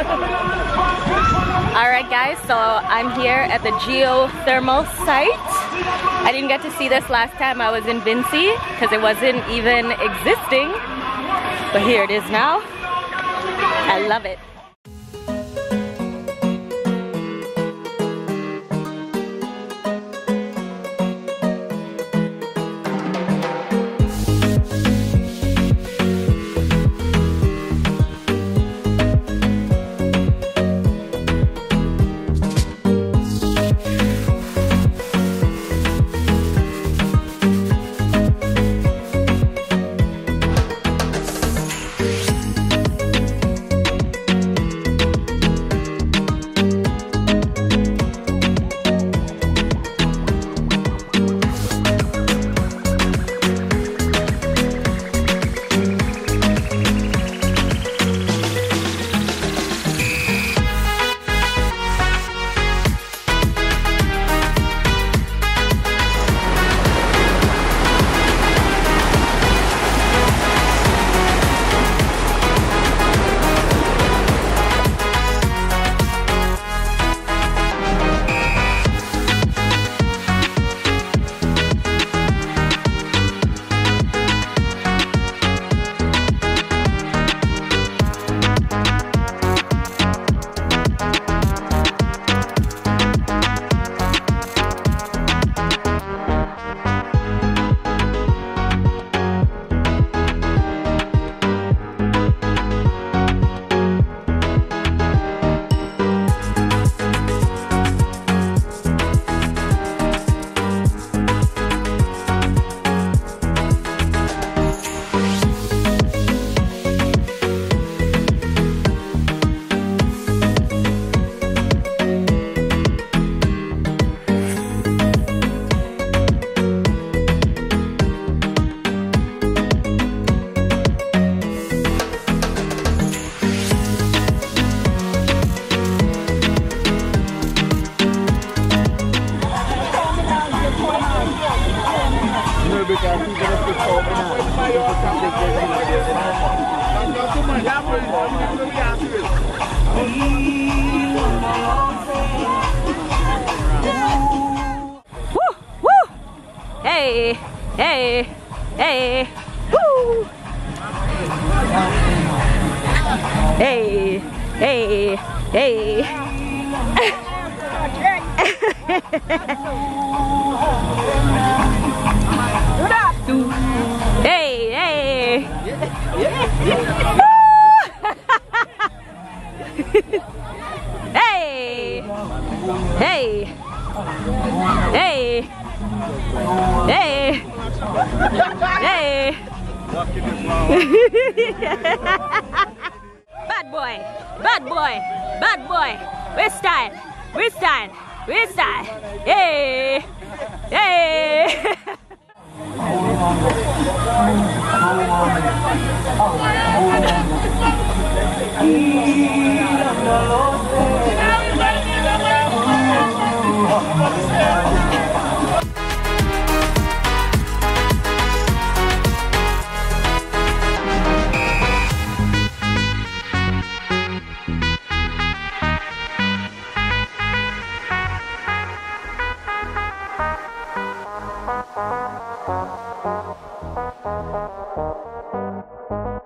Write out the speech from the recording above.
Alright guys, so I'm here at the geothermal site. I didn't get to see this last time I was in Vinci because it wasn't even existing, but here it is now. I love it. Hey, hey, hey, woo! Hey, hey, hey. Hey, hey. Hey, hey, hey. Hey! Hey! Bad boy! Bad boy! Bad boy! We style! We style! We style! Hey! Hey!